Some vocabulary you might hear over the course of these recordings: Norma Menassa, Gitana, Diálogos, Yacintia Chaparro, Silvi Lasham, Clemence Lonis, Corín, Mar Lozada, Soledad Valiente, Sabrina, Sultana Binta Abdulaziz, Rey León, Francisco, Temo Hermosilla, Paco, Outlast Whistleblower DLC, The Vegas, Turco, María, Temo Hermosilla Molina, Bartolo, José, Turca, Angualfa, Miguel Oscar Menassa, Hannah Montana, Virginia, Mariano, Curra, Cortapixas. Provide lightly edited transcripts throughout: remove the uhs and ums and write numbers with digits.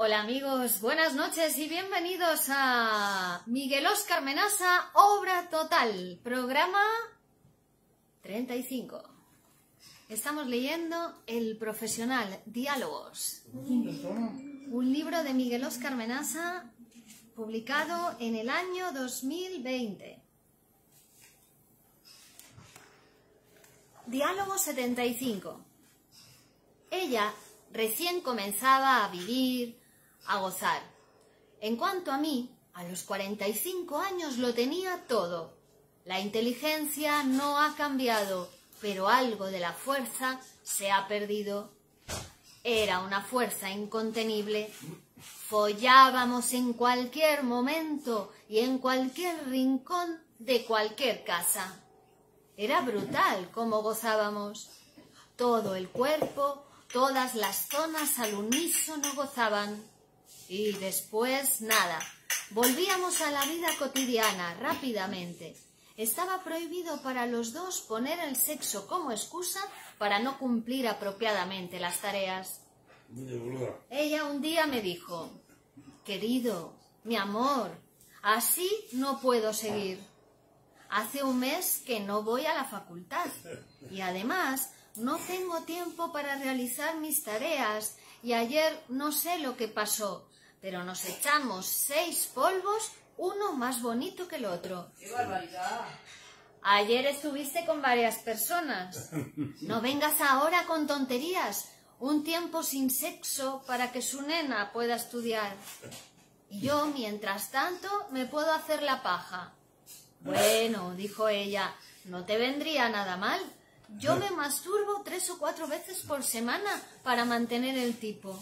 Hola amigos, buenas noches y bienvenidos a Miguel Oscar Menassa, Obra Total, programa 35. Estamos leyendo El Profesional, Diálogos, un libro de Miguel Oscar Menassa publicado en el año 2020. Diálogo 75. Ella recién comenzaba a vivir, a gozar. En cuanto a mí, a los 45 años lo tenía todo. La inteligencia no ha cambiado, pero algo de la fuerza se ha perdido. Era una fuerza incontenible. Follábamos en cualquier momento y en cualquier rincón de cualquier casa. Era brutal cómo gozábamos. Todo el cuerpo, todas las zonas al unísono gozaban. Y después, nada, volvíamos a la vida cotidiana rápidamente. Estaba prohibido para los dos poner el sexo como excusa para no cumplir apropiadamente las tareas. Ella un día me dijo: querido, mi amor, así no puedo seguir. Hace un mes que no voy a la facultad y además no tengo tiempo para realizar mis tareas y ayer no sé lo que pasó, pero nos echamos 6 polvos, uno más bonito que el otro. ¡Qué barbaridad! Ayer estuviste con varias personas. No vengas ahora con tonterías. Un tiempo sin sexo para que su nena pueda estudiar. Y yo, mientras tanto, me puedo hacer la paja. Bueno, dijo ella, no te vendría nada mal. Yo me masturbo 3 o 4 veces por semana para mantener el tipo.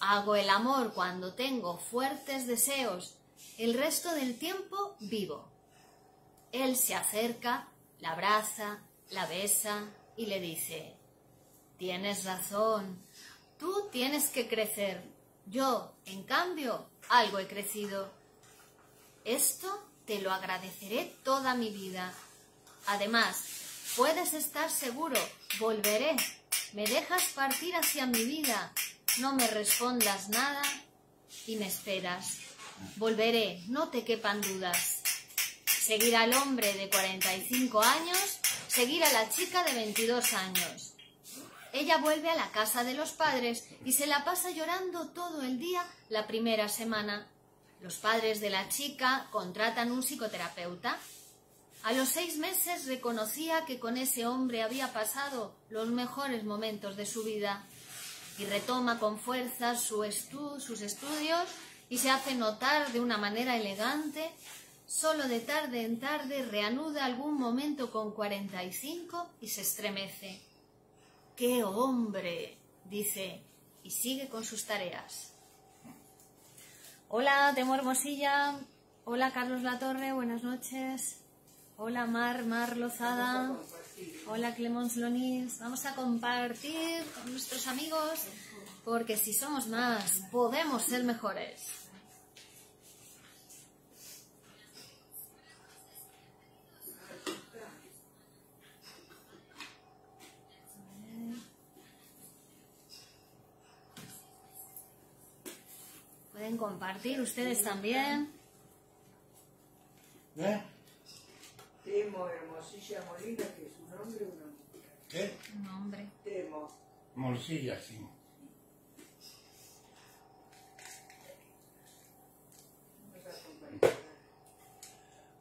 Hago el amor cuando tengo fuertes deseos. El resto del tiempo vivo. Él se acerca, la abraza, la besa y le dice: tienes razón, tú tienes que crecer. Yo, en cambio, algo he crecido. Esto te lo agradeceré toda mi vida. Además, puedes estar seguro, volveré. Me dejas partir hacia mi vida. No me respondas nada y me esperas. Volveré, no te quepan dudas. Seguir al hombre de 45 años, seguir a la chica de 22 años. Ella vuelve a la casa de los padres y se la pasa llorando todo el día la primera semana. Los padres de la chica contratan un psicoterapeuta. A los 6 meses reconocía que con ese hombre había pasado los mejores momentos de su vida y retoma con fuerza sus estudios y se hace notar de una manera elegante. Solo de tarde en tarde reanuda algún momento con 45 y se estremece. ¡Qué hombre!, dice, y sigue con sus tareas. Hola, Temo Hermosilla. Hola, Carlos Latorre. Buenas noches. Hola, Mar Lozada. Hola, Clemence Lonis. Vamos a compartir con nuestros amigos, porque si somos más, podemos ser mejores. Pueden compartir ustedes también. ¿Eh? Temo Hermosilla Molina, que es un hombre o una mujer. ¿Qué? Un hombre. Temo. Morcilla, sí.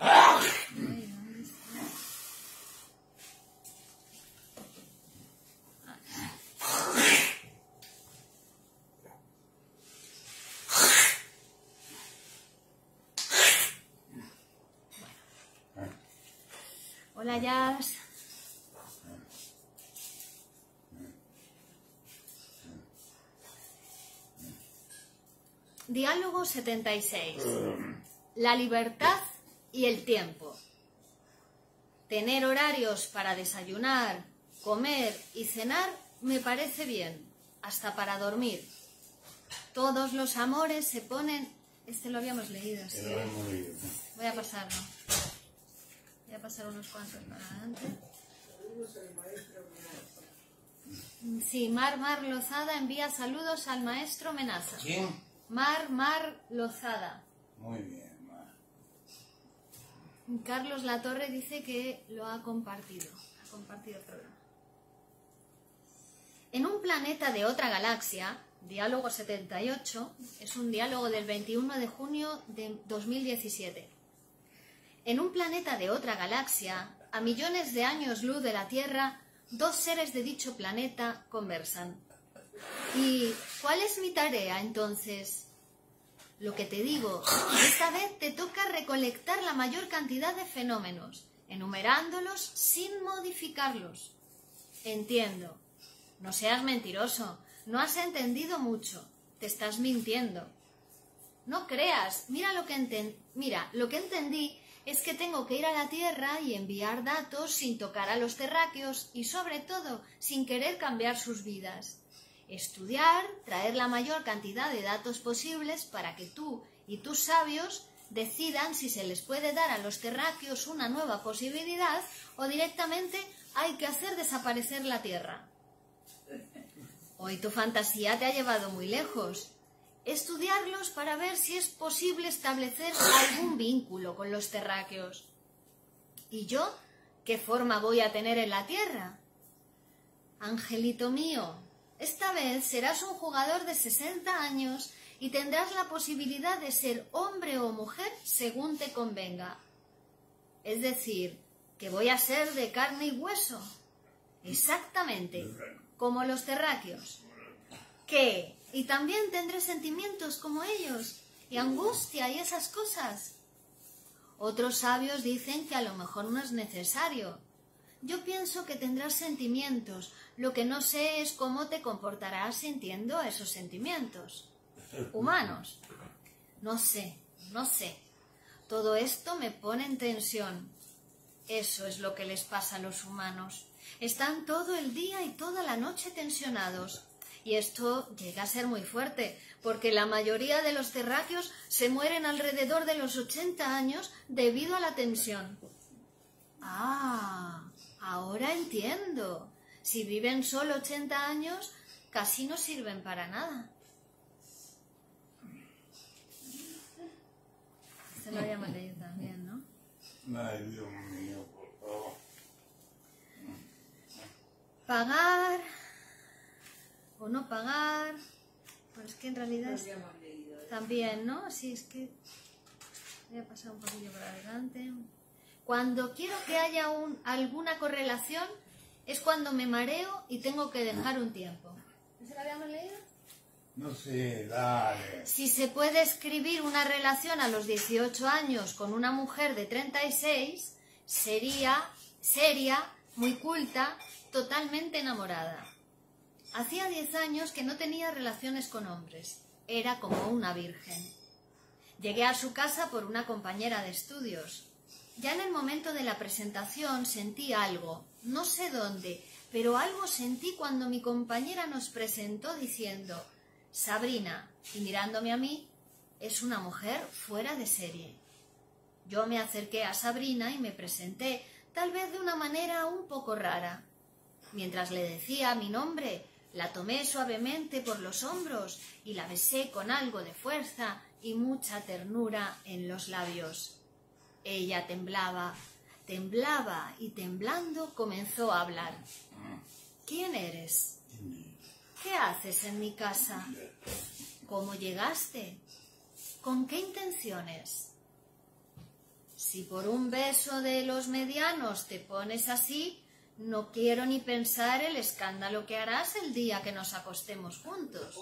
¡Ah! Hola, Jazz. Diálogo 76. La libertad y el tiempo. Tener horarios para desayunar, comer y cenar me parece bien, hasta para dormir. Todos los amores se ponen... Este lo habíamos leído, sí. Voy a pasarlo. Voy a pasar unos cuantos para adelante. Sí, Mar Lozada envía saludos al maestro Menassa. ¿Quién? Mar Lozada. Muy bien, Mar. Carlos Latorre dice que lo ha compartido el programa. En un planeta de otra galaxia, diálogo 78, es un diálogo del 21 de junio de 2017. En un planeta de otra galaxia, a millones de años luz de la Tierra, dos seres de dicho planeta conversan. ¿Y cuál es mi tarea, entonces? Lo que te digo, esta vez te toca recolectar la mayor cantidad de fenómenos, enumerándolos sin modificarlos. Entiendo. No seas mentiroso. No has entendido mucho. Te estás mintiendo. No creas. Mira, lo que entendí es que tengo que ir a la Tierra y enviar datos sin tocar a los terráqueos y, sobre todo, sin querer cambiar sus vidas. Estudiar, traer la mayor cantidad de datos posibles para que tú y tus sabios decidan si se les puede dar a los terráqueos una nueva posibilidad o directamente hay que hacer desaparecer la Tierra. Hoy tu fantasía te ha llevado muy lejos. Estudiarlos para ver si es posible establecer algún vínculo con los terráqueos. ¿Y yo qué forma voy a tener en la Tierra? Angelito mío, esta vez serás un jugador de 60 años y tendrás la posibilidad de ser hombre o mujer según te convenga. Es decir, que voy a ser de carne y hueso. Exactamente, como los terráqueos. ¿Qué? ¿Y también tendré sentimientos como ellos? ¿Y angustia y esas cosas? Otros sabios dicen que a lo mejor no es necesario. Yo pienso que tendrás sentimientos. Lo que no sé es cómo te comportarás sintiendo esos sentimientos. Humanos. No sé. Todo esto me pone en tensión. Eso es lo que les pasa a los humanos. Están todo el día y toda la noche tensionados. Y esto llega a ser muy fuerte, porque la mayoría de los terráqueos se mueren alrededor de los 80 años debido a la tensión. Ah, ahora entiendo. Si viven solo 80 años, casi no sirven para nada. Se lo había leído también, ¿no? Ay, Dios mío, por favor. Pagar... o no pagar, pues es que en realidad es... también, ¿no? Sí, es que voy a pasar un poquillo por adelante. Cuando quiero que haya alguna correlación es cuando me mareo y tengo que dejar un tiempo. ¿Se la habíamos leído? No sé, dale. Si se puede escribir una relación a los 18 años con una mujer de 36, sería seria, muy culta, totalmente enamorada. Hacía 10 años que no tenía relaciones con hombres. Era como una virgen. Llegué a su casa por una compañera de estudios. Ya en el momento de la presentación sentí algo, no sé dónde, pero algo sentí cuando mi compañera nos presentó diciendo «Sabrina», y mirándome a mí, «es una mujer fuera de serie». Yo me acerqué a Sabrina y me presenté, tal vez de una manera un poco rara. Mientras le decía mi nombre, la tomé suavemente por los hombros y la besé con algo de fuerza y mucha ternura en los labios. Ella temblaba y temblando comenzó a hablar. ¿Quién eres? ¿Qué haces en mi casa? ¿Cómo llegaste? ¿Con qué intenciones? Si por un beso de los medianos te pones así, no quiero ni pensar el escándalo que harás el día que nos acostemos juntos.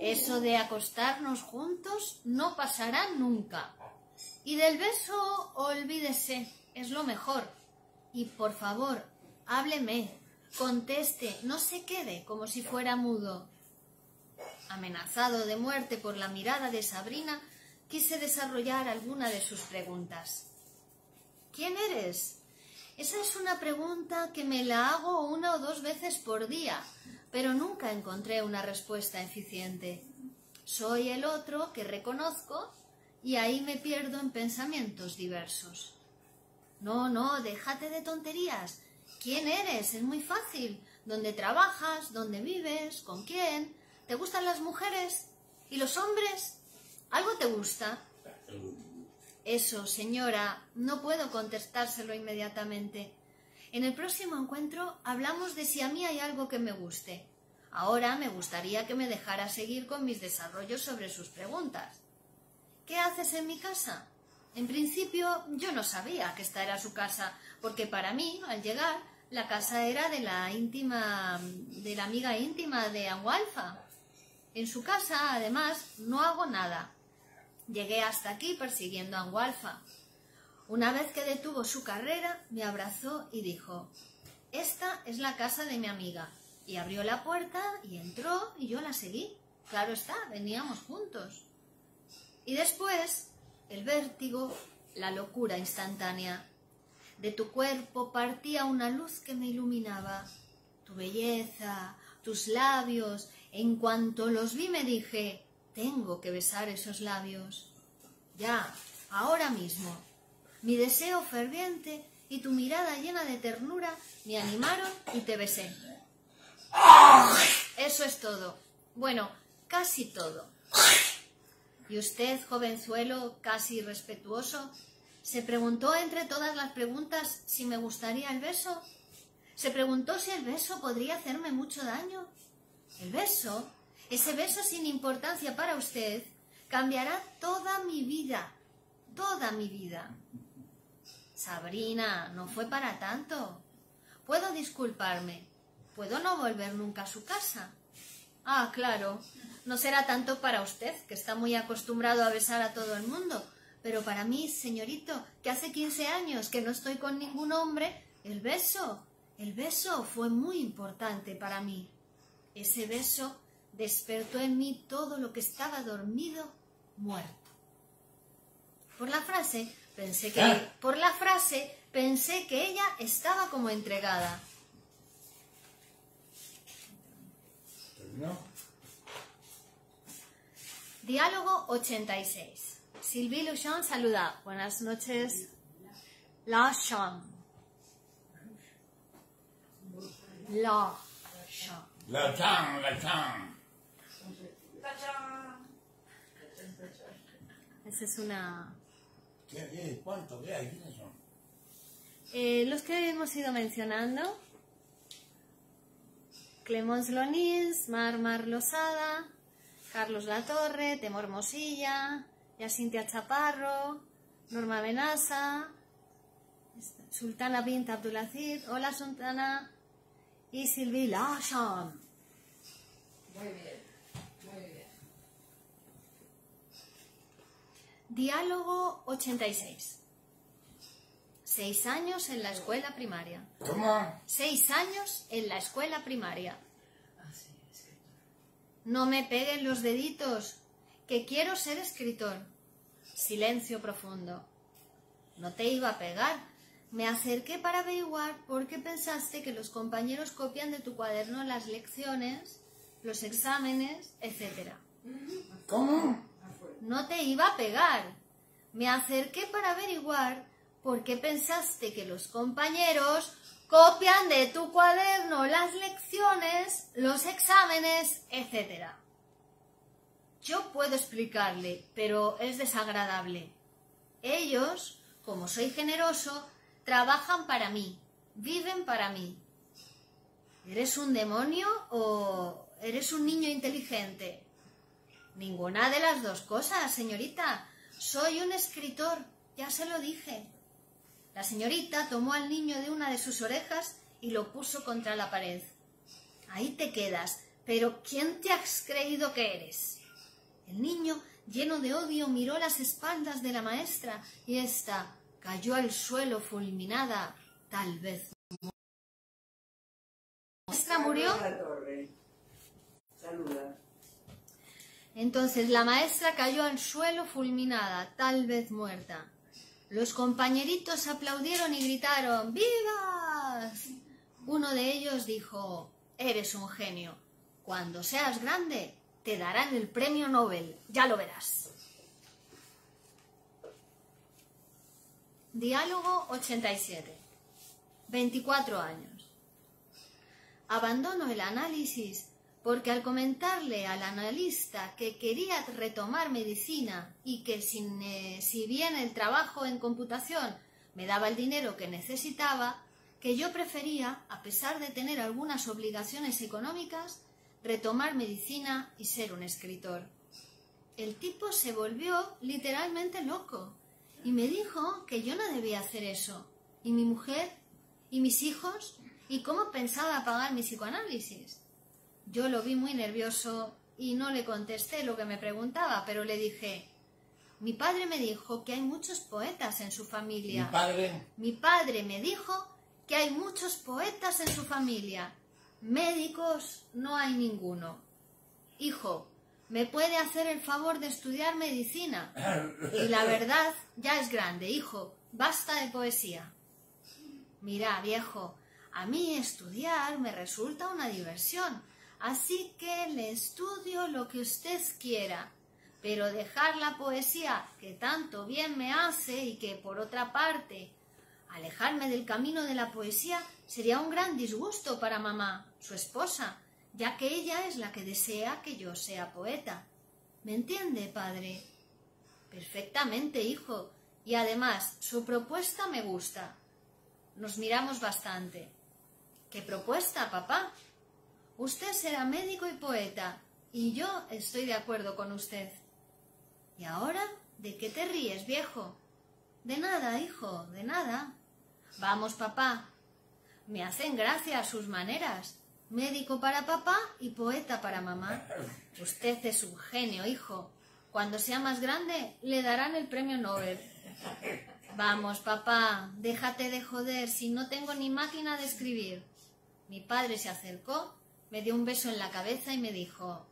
Eso de acostarnos juntos no pasará nunca. Y del beso, olvídese, es lo mejor. Y por favor, hábleme, conteste, no se quede como si fuera mudo. Amenazado de muerte por la mirada de Sabrina, quise desarrollar alguna de sus preguntas. ¿Quién eres? Esa es una pregunta que me la hago 1 o 2 veces por día, pero nunca encontré una respuesta eficiente. Soy el otro que reconozco y ahí me pierdo en pensamientos diversos. No, déjate de tonterías. ¿Quién eres? Es muy fácil. ¿Dónde trabajas? ¿Dónde vives? ¿Con quién? ¿Te gustan las mujeres? ¿Y los hombres? ¿Algo te gusta? Eso, señora, no puedo contestárselo inmediatamente. En el próximo encuentro hablamos de si a mí hay algo que me guste. Ahora me gustaría que me dejara seguir con mis desarrollos sobre sus preguntas. ¿Qué haces en mi casa? En principio yo no sabía que esta era su casa, porque para mí, al llegar, la casa era de la amiga íntima de Angualfa. En su casa, además, no hago nada. Llegué hasta aquí persiguiendo a Angualfa. Una vez que detuvo su carrera, me abrazó y dijo: «Esta es la casa de mi amiga». Y abrió la puerta y entró y yo la seguí. Claro está, veníamos juntos. Y después, el vértigo, la locura instantánea. De tu cuerpo partía una luz que me iluminaba. Tu belleza, tus labios. En cuanto los vi me dije: «Tengo que besar esos labios». Ya, ahora mismo. Mi deseo ferviente y tu mirada llena de ternura me animaron y te besé. Eso es todo. Bueno, casi todo. Y usted, jovenzuelo, casi irrespetuoso, se preguntó entre todas las preguntas si me gustaría el beso. Se preguntó si el beso podría hacerme mucho daño. El beso, ese beso sin importancia para usted, cambiará toda mi vida. Toda mi vida. Sabrina, no fue para tanto. Puedo disculparme. Puedo no volver nunca a su casa. Ah, claro, no será tanto para usted, que está muy acostumbrado a besar a todo el mundo, pero para mí, señorito, que hace 15 años que no estoy con ningún hombre, el beso fue muy importante para mí. Ese beso despertó en mí todo lo que estaba dormido, muerto. Por la frase pensé que ella estaba como entregada. No. Diálogo 86. Silvi Lasham saluda. Buenas noches. Lasham. Lasham. Lasham, Lasham. Esa es una... ¿Qué? ¿Cuánto? ¿Qué hay? ¿Quiénes son? Los que hemos ido mencionando. Clemence Lonis, Mar Lozada, Carlos Latorre, Temo Hermosilla, Yacintia Chaparro, Norma Menassa, Sultana Binta Abdulaziz, hola Sultana, y Silvi Lasham. Muy bien, muy bien. Diálogo 86. 6 años en la escuela primaria. ¿Cómo? 6 años en la escuela primaria. No me peguen los deditos, que quiero ser escritor. Silencio profundo. No te iba a pegar. Me acerqué para averiguar por qué pensaste que los compañeros copian de tu cuaderno las lecciones, los exámenes, etc. ¿Cómo? No te iba a pegar. Me acerqué para averiguar ¿por qué pensaste que los compañeros copian de tu cuaderno las lecciones, los exámenes, etcétera? Yo puedo explicarle, pero es desagradable. Ellos, como soy generoso, trabajan para mí, viven para mí. ¿Eres un demonio o eres un niño inteligente? Ninguna de las dos cosas, señorita. Soy un escritor, ya se lo dije. La señorita tomó al niño de una de sus orejas y lo puso contra la pared. Ahí te quedas, pero ¿quién te has creído que eres? El niño, lleno de odio, miró las espaldas de la maestra y ésta cayó al suelo fulminada, tal vez. ¿La maestra murió? Entonces la maestra cayó al suelo fulminada, tal vez muerta. Los compañeritos aplaudieron y gritaron ¡Vivas! Uno de ellos dijo: «Eres un genio. Cuando seas grande te darán el premio Nobel. Ya lo verás». Diálogo 87. 24 años. Abandono el análisis porque al comentarle al analista que quería retomar medicina y que si bien el trabajo en computación me daba el dinero que necesitaba, que yo prefería, a pesar de tener algunas obligaciones económicas, retomar medicina y ser un escritor. El tipo se volvió literalmente loco y me dijo que yo no debía hacer eso, y mi mujer, y mis hijos, y cómo pensaba pagar mi psicoanálisis. Yo lo vi muy nervioso y no le contesté lo que me preguntaba, pero le dije: mi padre me dijo que hay muchos poetas en su familia. Mi padre me dijo que hay muchos poetas en su familia. Médicos no hay ninguno. Hijo, ¿me puede hacer el favor de estudiar medicina? Y la verdad ya es grande, hijo. Basta de poesía. Mira, viejo, a mí estudiar me resulta una diversión, así que le estudio lo que usted quiera, pero dejar la poesía, que tanto bien me hace y que, por otra parte, alejarme del camino de la poesía sería un gran disgusto para mamá, su esposa, ya que ella es la que desea que yo sea poeta. ¿Me entiende, padre? Perfectamente, hijo, y además su propuesta me gusta. Nos miramos bastante. ¿Qué propuesta, papá? Usted será médico y poeta, y yo estoy de acuerdo con usted. ¿Y ahora? ¿De qué te ríes, viejo? De nada, hijo, de nada. Vamos, papá. Me hacen gracia sus maneras. Médico para papá y poeta para mamá. Usted es un genio, hijo. Cuando sea más grande, le darán el premio Nobel. Vamos, papá, déjate de joder si no tengo ni máquina de escribir. Mi padre se acercó, me dio un beso en la cabeza y me dijo: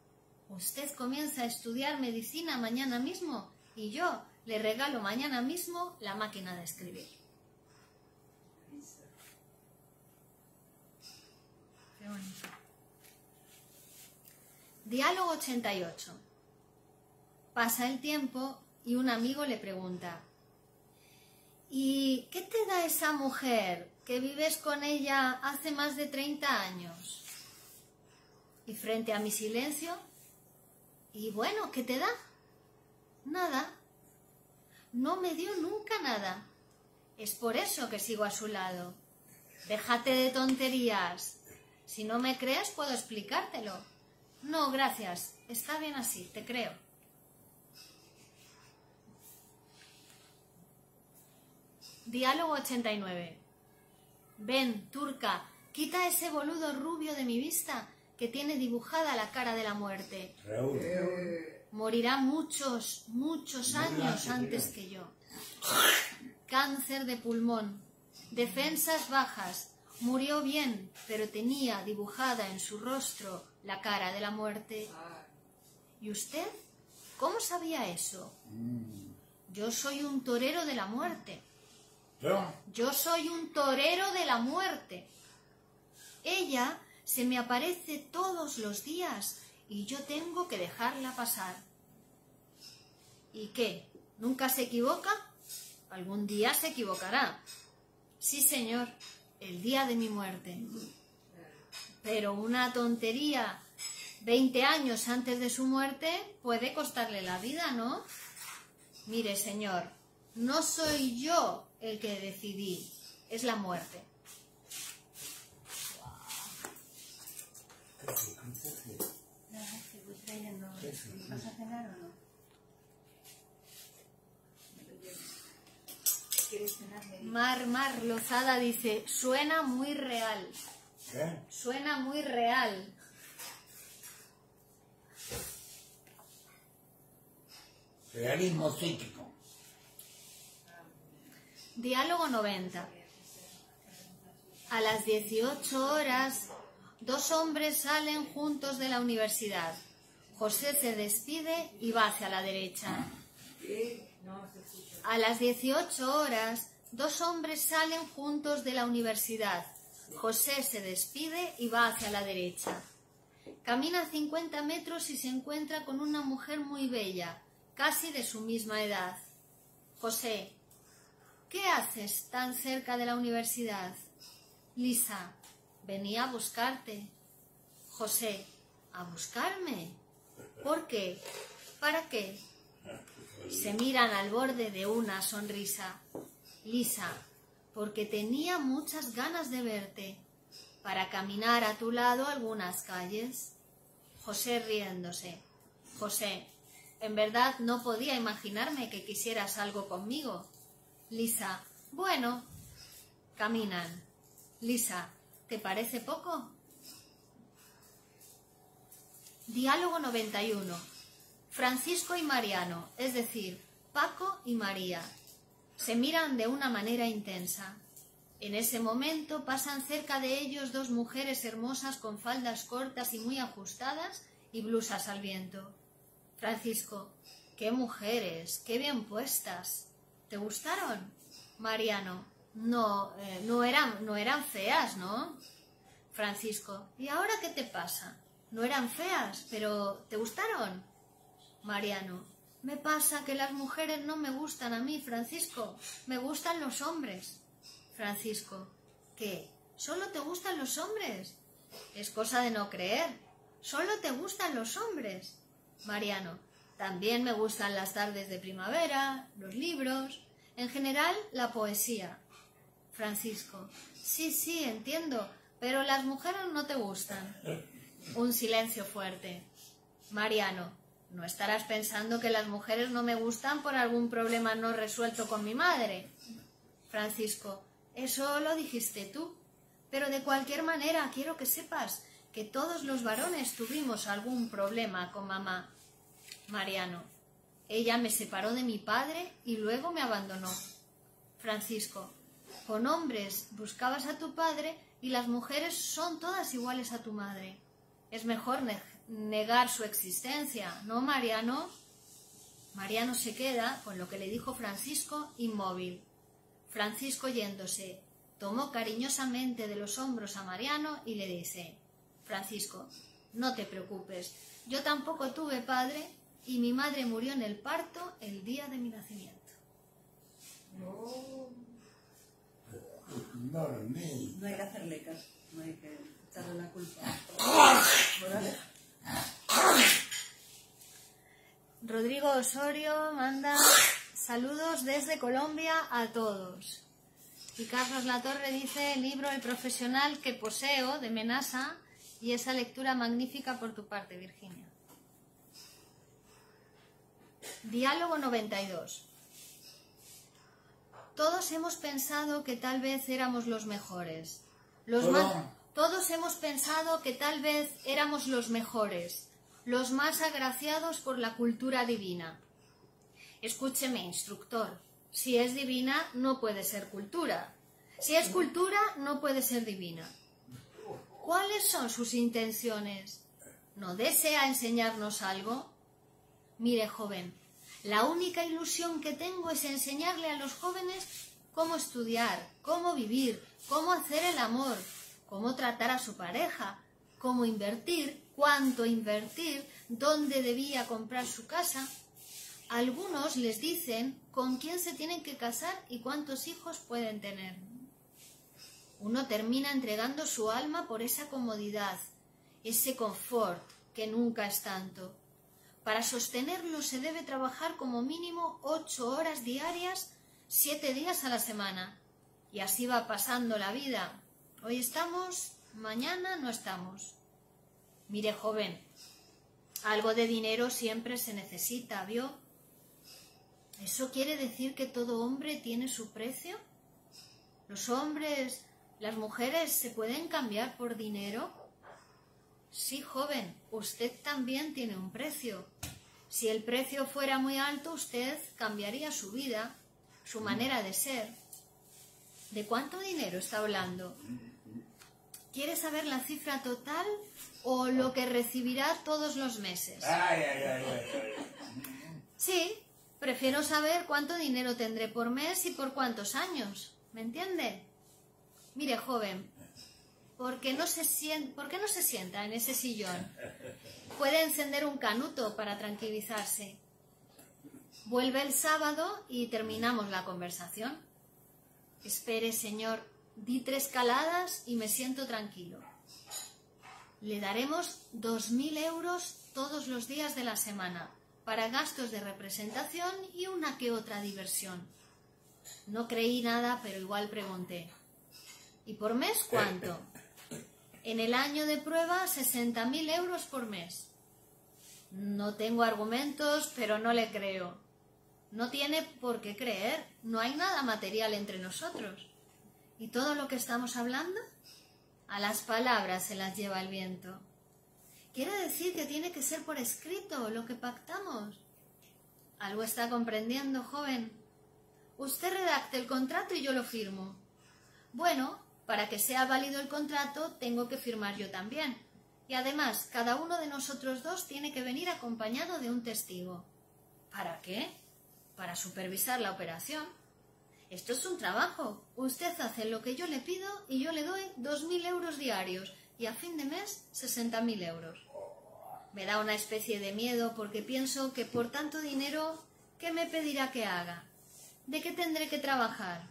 usted comienza a estudiar medicina mañana mismo y yo le regalo mañana mismo la máquina de escribir. Qué bonito. Diálogo 88. Pasa el tiempo y un amigo le pregunta: ¿y qué te da esa mujer que vives con ella hace más de 30 años? Y frente a mi silencio: ¿y bueno, qué te da? Nada. No me dio nunca nada. Es por eso que sigo a su lado. Déjate de tonterías. Si no me crees, puedo explicártelo. No, gracias. Está bien así, te creo. Diálogo 89. Ven, Turca, quita ese boludo rubio de mi vista que tiene dibujada la cara de la muerte. Raúl. Morirá muchos, muchos años antes que yo. Cáncer de pulmón, defensas bajas, murió bien, pero tenía dibujada en su rostro la cara de la muerte. ¿Y usted? ¿Cómo sabía eso? Yo soy un torero de la muerte. Yo soy un torero de la muerte. Ella se me aparece todos los días y yo tengo que dejarla pasar. ¿Y qué? ¿Nunca se equivoca? Algún día se equivocará. Sí, señor, el día de mi muerte. Pero una tontería 20 años antes de su muerte puede costarle la vida, ¿no? Mire, señor, no soy yo el que decidí, es la muerte. ¿Vas a cenar o no? ¿Quieres cenar? Mar Lozada dice: suena muy real. ¿Qué? Suena muy real. Realismo psíquico. Diálogo 90. A las 18 horas, dos hombres salen juntos de la universidad. José se despide y va hacia la derecha. A las 18 horas, dos hombres salen juntos de la universidad. José se despide y va hacia la derecha. Camina 50 metros y se encuentra con una mujer muy bella, casi de su misma edad. José: ¿qué haces tan cerca de la universidad? Lisa: venía a buscarte. José: a buscarme. ¿Por qué? ¿Para qué? Se miran al borde de una sonrisa. Lisa, porque tenía muchas ganas de verte, para caminar a tu lado algunas calles. José riéndose. José, en verdad no podía imaginarme que quisieras algo conmigo. Lisa, bueno. Caminan. Lisa, ¿te parece poco? Diálogo 91. Francisco y Mariano, es decir, Paco y María, se miran de una manera intensa. En ese momento pasan cerca de ellos dos mujeres hermosas con faldas cortas y muy ajustadas y blusas al viento. Francisco, qué mujeres, qué bien puestas. ¿Te gustaron? Mariano, no eran feas, ¿no? Francisco, ¿y ahora qué te pasa? No eran feas, pero ¿te gustaron? Mariano, me pasa que las mujeres no me gustan a mí, Francisco, me gustan los hombres. Francisco, ¿qué? ¿Solo te gustan los hombres? Es cosa de no creer, solo te gustan los hombres. Mariano, también me gustan las tardes de primavera, los libros, en general la poesía. Francisco, sí, entiendo, pero las mujeres no te gustan. Un silencio fuerte. Mariano, no estarás pensando que las mujeres no me gustan por algún problema no resuelto con mi madre. Francisco, eso lo dijiste tú, pero de cualquier manera quiero que sepas que todos los varones tuvimos algún problema con mamá. Mariano, ella me separó de mi padre y luego me abandonó. Francisco, con hombres buscabas a tu padre y las mujeres son todas iguales a tu madre. Es mejor negar su existencia, ¿no, Mariano? Mariano se queda con lo que le dijo Francisco inmóvil. Francisco yéndose, tomó cariñosamente de los hombros a Mariano y le dice, Francisco, no te preocupes, yo tampoco tuve padre y mi madre murió en el parto el día de mi nacimiento. No, no hay que hacerle caso, no hay que echarle la culpa. ¿Vale? Rodrigo Osorio manda saludos desde Colombia a todos. Y Carlos Latorre dice, el libro El Profesional que poseo, de Menassa, y esa lectura magnífica por tu parte, Virginia. Diálogo 92. Todos hemos pensado que tal vez éramos los mejores. Todos hemos pensado que tal vez éramos los mejores, los más agraciados por la cultura divina. Escúcheme, instructor, si es divina no puede ser cultura, si es cultura no puede ser divina. ¿Cuáles son sus intenciones? ¿No desea enseñarnos algo? Mire, joven, la única ilusión que tengo es enseñarle a los jóvenes cómo estudiar, cómo vivir, cómo hacer el amor, cómo tratar a su pareja, cómo invertir, cuánto invertir, dónde debía comprar su casa. Algunos les dicen con quién se tienen que casar y cuántos hijos pueden tener. Uno termina entregando su alma por esa comodidad, ese confort que nunca es tanto. Para sostenerlo se debe trabajar como mínimo 8 horas diarias, 7 días a la semana. Y así va pasando la vida. Hoy estamos, mañana no estamos. Mire, joven, algo de dinero siempre se necesita, ¿vio? ¿Eso quiere decir que todo hombre tiene su precio? ¿Los hombres, las mujeres se pueden cambiar por dinero? Sí, joven, usted también tiene un precio. Si el precio fuera muy alto, usted cambiaría su vida, su manera de ser. ¿De cuánto dinero está hablando? ¿Quiere saber la cifra total o lo que recibirá todos los meses? Sí, prefiero saber cuánto dinero tendré por mes y por cuántos años. ¿Me entiende? Mire, joven, ¿por qué no se sienta en ese sillón? Puede encender un canuto para tranquilizarse. Vuelve el sábado y terminamos la conversación. Espere, señor, di 3 caladas y me siento tranquilo. Le daremos 2.000 euros todos los días de la semana para gastos de representación y una que otra diversión. No creí nada, pero igual pregunté. ¿Y por mes cuánto? En el año de prueba, 60.000 euros por mes. No tengo argumentos, pero no le creo. No tiene por qué creer, no hay nada material entre nosotros. ¿Y todo lo que estamos hablando? A las palabras se las lleva el viento. Quiere decir que tiene que ser por escrito lo que pactamos. ¿Algo está comprendiendo, joven? Usted redacte el contrato y yo lo firmo. Bueno, para que sea válido el contrato tengo que firmar yo también. Y además, cada uno de nosotros dos tiene que venir acompañado de un testigo. ¿Para qué? Para supervisar la operación. Esto es un trabajo. Usted hace lo que yo le pido y yo le doy 2.000 euros diarios y a fin de mes 60.000 euros. Me da una especie de miedo porque pienso que por tanto dinero, ¿qué me pedirá que haga? ¿De qué tendré que trabajar?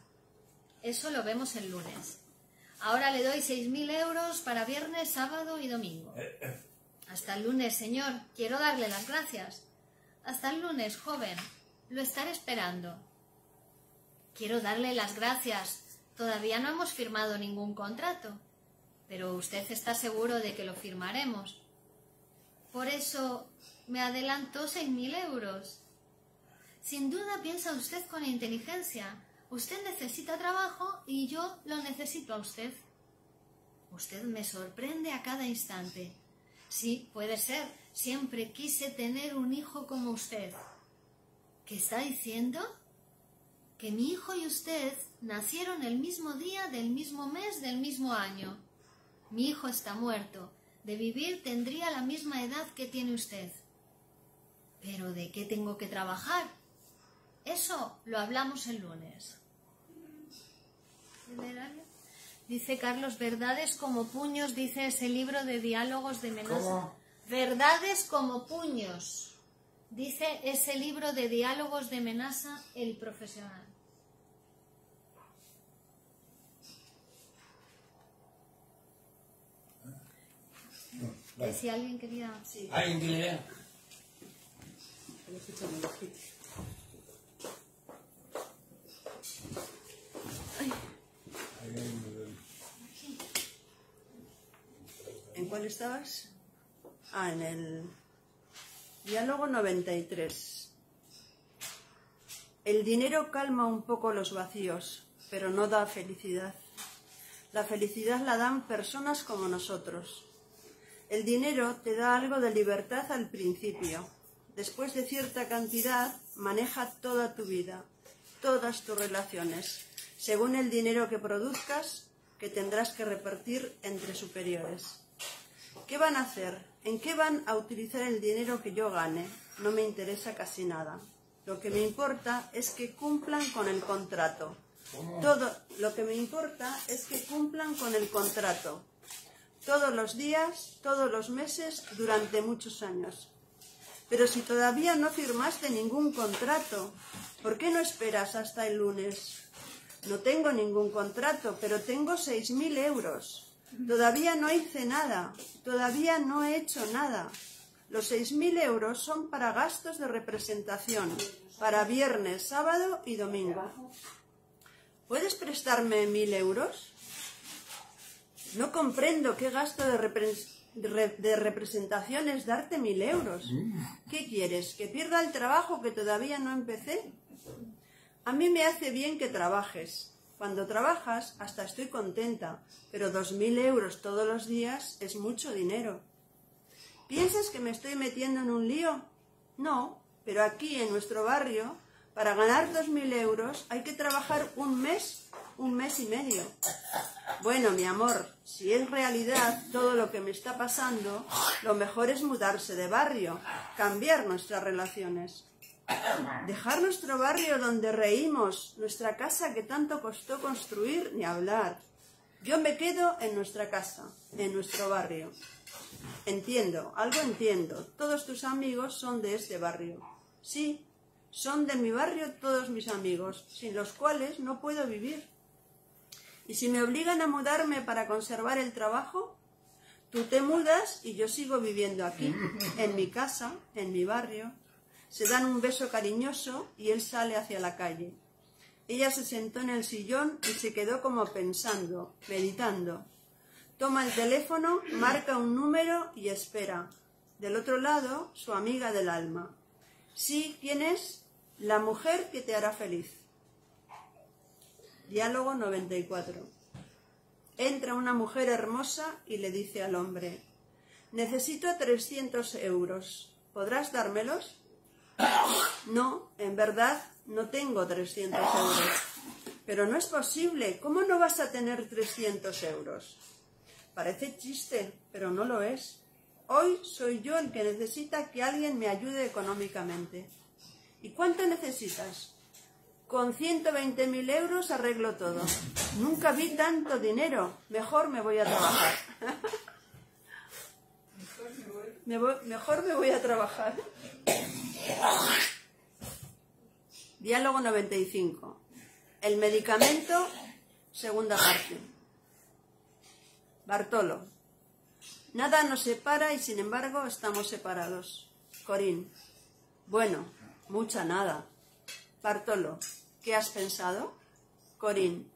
Eso lo vemos el lunes. Ahora le doy 6.000 euros para viernes, sábado y domingo. Hasta el lunes, señor. Quiero darle las gracias. Hasta el lunes, joven. Lo estaré esperando. Quiero darle las gracias. Todavía no hemos firmado ningún contrato. Pero usted está seguro de que lo firmaremos. Por eso me adelantó 6.000 euros. Sin duda piensa usted con inteligencia. Usted necesita trabajo y yo lo necesito a usted. Usted me sorprende a cada instante. Sí, puede ser. Siempre quise tener un hijo como usted. ¿Qué está diciendo? Que mi hijo y usted nacieron el mismo día, del mismo mes, del mismo año. Mi hijo está muerto. De vivir tendría la misma edad que tiene usted. ¿Pero de qué tengo que trabajar? Eso lo hablamos el lunes. Dice Carlos, verdades como puños, dice ese libro de diálogos de Menassa. ¿Cómo? Verdades como puños, dice ese libro de diálogos de Menassa, El Profesional. Vale. Si alguien quería... Sí. ¿Alguien que le vea? ¿En cuál estabas? Ah, en el diálogo 93. El dinero calma un poco los vacíos, pero no da felicidad. La felicidad la dan personas como nosotros. El dinero te da algo de libertad al principio. Después de cierta cantidad, maneja toda tu vida, todas tus relaciones, según el dinero que produzcas, que tendrás que repartir entre superiores. ¿Qué van a hacer? ¿En qué van a utilizar el dinero que yo gane? No me interesa casi nada. Lo que me importa es que cumplan con el contrato. Todos los días, todos los meses, durante muchos años. Pero si todavía no firmaste ningún contrato, ¿por qué no esperas hasta el lunes? No tengo ningún contrato, pero tengo 6.000 euros. Todavía no hice nada, todavía no he hecho nada. Los 6.000 euros son para gastos de representación, para viernes, sábado y domingo. ¿Puedes prestarme 1.000 euros? No comprendo qué gasto de representación es darte 1.000 euros. ¿Qué quieres? ¿Que pierda el trabajo que todavía no empecé? A mí me hace bien que trabajes. Cuando trabajas hasta estoy contenta, pero 2.000 euros todos los días es mucho dinero. ¿Piensas que me estoy metiendo en un lío? No, pero aquí en nuestro barrio, para ganar 2.000 euros hay que trabajar un mes y medio. Bueno, mi amor, si es realidad todo lo que me está pasando, lo mejor es mudarse de barrio, cambiar nuestras relaciones. Dejar nuestro barrio donde reímos, nuestra casa que tanto costó construir ni hablar. Yo me quedo en nuestra casa, en nuestro barrio. Entiendo, algo entiendo. Todos tus amigos son de este barrio. Sí, son de mi barrio todos mis amigos, sin los cuales no puedo vivir. ¿Y si me obligan a mudarme para conservar el trabajo? Tú te mudas y yo sigo viviendo aquí, en mi casa, en mi barrio. Se dan un beso cariñoso y él sale hacia la calle. Ella se sentó en el sillón y se quedó como pensando, meditando. Toma el teléfono, marca un número y espera. Del otro lado, su amiga del alma. Sí, ¿quién es? La mujer que te hará feliz. Diálogo 94. Entra una mujer hermosa y le dice al hombre: necesito 300 euros. ¿Podrás dármelos? No, en verdad no tengo 300 euros. Pero no es posible. ¿Cómo no vas a tener 300 euros? Parece chiste, pero no lo es. Hoy soy yo el que necesita que alguien me ayude económicamente. ¿Y cuánto necesitas? Con 120.000 euros arreglo todo. Nunca vi tanto dinero. Mejor me voy a trabajar. Mejor me voy a trabajar. Diálogo 95. El medicamento, segunda parte. Bartolo. Nada nos separa y sin embargo estamos separados. Corín. Bueno, mucha nada. Bartolo. ¿Qué has pensado? Corín.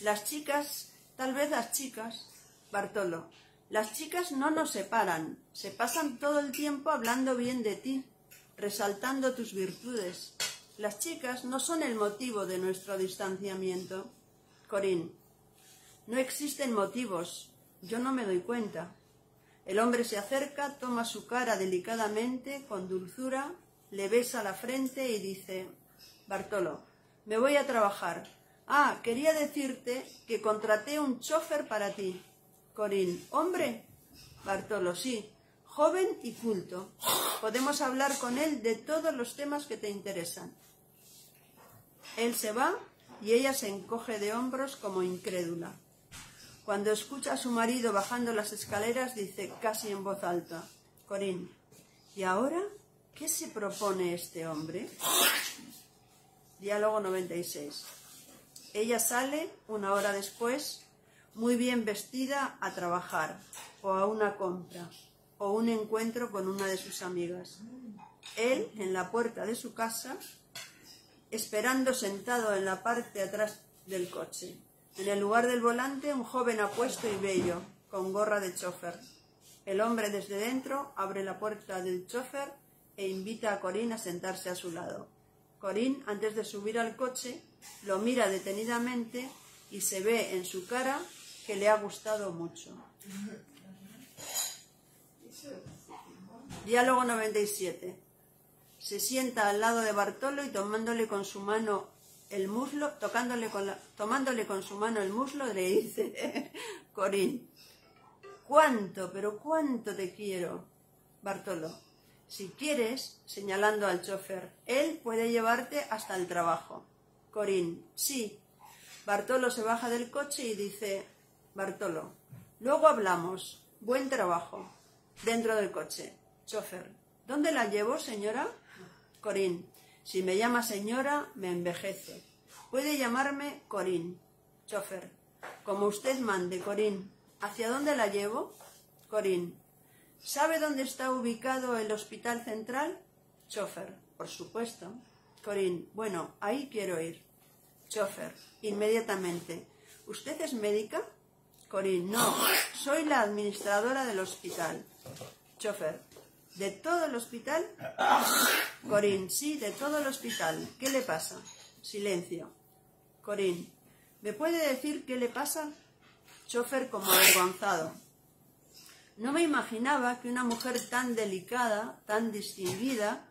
Las chicas, tal vez las chicas. Bartolo. Las chicas no nos separan. Se pasan todo el tiempo hablando bien de ti, resaltando tus virtudes. Las chicas no son el motivo de nuestro distanciamiento. Corín. No existen motivos. Yo no me doy cuenta. El hombre se acerca, toma su cara delicadamente, con dulzura, le besa la frente y dice: Bartolo, me voy a trabajar. Ah, quería decirte que contraté un chofer para ti. Corín, ¿hombre? Bartolo, sí, joven y culto. Podemos hablar con él de todos los temas que te interesan. Él se va y ella se encoge de hombros como incrédula. Cuando escucha a su marido bajando las escaleras, dice casi en voz alta: Corín, ¿y ahora qué se propone este hombre? Diálogo 96. Ella sale una hora después, muy bien vestida, a trabajar, o a una compra, o un encuentro con una de sus amigas. Él, en la puerta de su casa, esperando sentado en la parte de atrás del coche. En el lugar del volante, un joven apuesto y bello, con gorra de chofer. El hombre desde dentro abre la puerta del chofer e invita a Corín a sentarse a su lado. Corín, antes de subir al coche, lo mira detenidamente y se ve en su cara que le ha gustado mucho. Diálogo 97. Se sienta al lado de Bartolo y tomándole con su mano el muslo, le dice: Corín, ¿cuánto, pero cuánto te quiero? Bartolo, si quieres, señalando al chofer, él puede llevarte hasta el trabajo. Corín, sí. Bartolo se baja del coche y dice: Bartolo, luego hablamos, buen trabajo. Dentro del coche, chofer: ¿dónde la llevo, señora? Corín: si me llama señora, me envejece. Puede llamarme Corín. Chofer: como usted mande, Corín. ¿Hacia dónde la llevo? Corín: ¿sabe dónde está ubicado el hospital central? Chofer: por supuesto. Corín: bueno, ahí quiero ir. Chofer, inmediatamente: ¿usted es médica? Corín: no, soy la administradora del hospital. Chofer: ¿de todo el hospital? Corín: sí, de todo el hospital. ¿Qué le pasa? Silencio. Corín: ¿me puede decir qué le pasa? Chofer, como avergonzado: no me imaginaba que una mujer tan delicada, tan distinguida,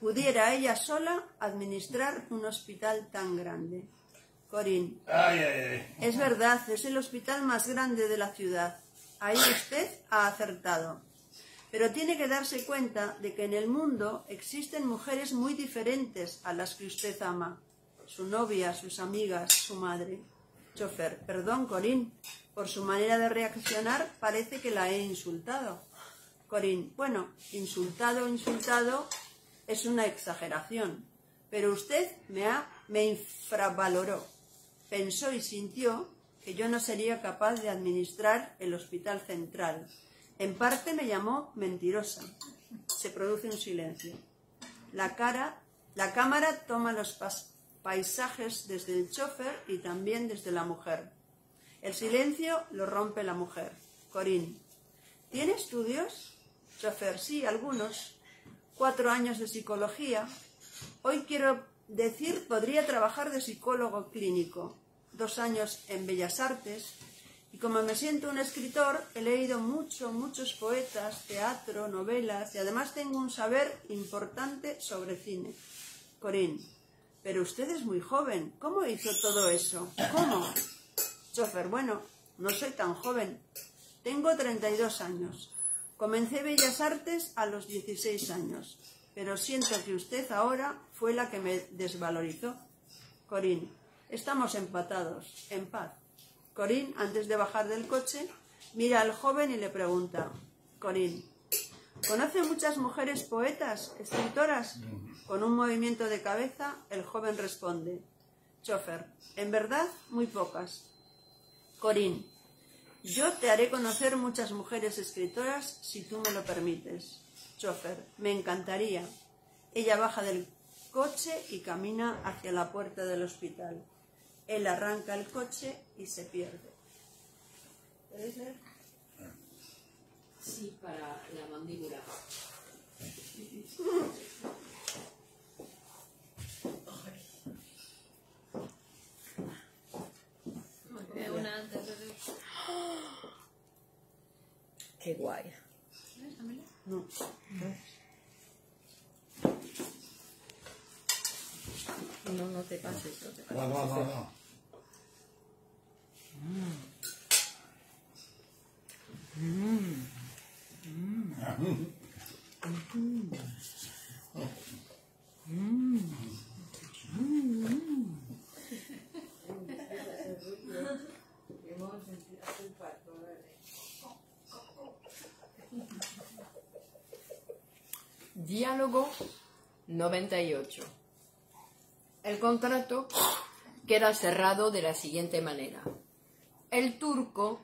pudiera ella sola administrar un hospital tan grande. Corín: es verdad, es el hospital más grande de la ciudad. Ahí usted ha acertado. Pero tiene que darse cuenta de que en el mundo existen mujeres muy diferentes a las que usted ama. Su novia, sus amigas, su madre. Chofer: perdón, Corín, por su manera de reaccionar parece que la he insultado. Corín: bueno, insultado, es una exageración. Pero usted me infravaloró. Pensó y sintió que yo no sería capaz de administrar el hospital central, En parte me llamó mentirosa. Se produce un silencio. La cámara toma los paisajes desde el chofer y también desde la mujer. El silencio lo rompe la mujer. Corín. ¿Tiene estudios? Chofer. Sí, algunos. 4 años de psicología. Hoy quiero decir, podría trabajar de psicólogo clínico. 2 años en Bellas Artes. Y como me siento un escritor, he leído muchos poetas, teatro, novelas, y además tengo un saber importante sobre cine. Corín. Pero usted es muy joven. ¿Cómo hizo todo eso? ¿Cómo? Chofer. Bueno, no soy tan joven. Tengo 32 años. Comencé Bellas Artes a los 16 años. Pero siento que usted ahora fue la que me desvalorizó. Corín. Estamos empatados. En paz. Corín, antes de bajar del coche, mira al joven y le pregunta. Corín, ¿conoce muchas mujeres poetas, escritoras? Con un movimiento de cabeza, el joven responde. Chofer, en verdad, muy pocas. Corín, yo te haré conocer muchas mujeres escritoras si tú me lo permites. Chofer, me encantaría. Ella baja del coche y camina hacia la puerta del hospital. Él arranca el coche y se pierde. ¿Puedes leer? Sí, para la mandíbula. Una antes de... Qué guay. No. No, no te pases. No, te pases. No. Diálogo 98. El contrato queda cerrado de la siguiente manera. El turco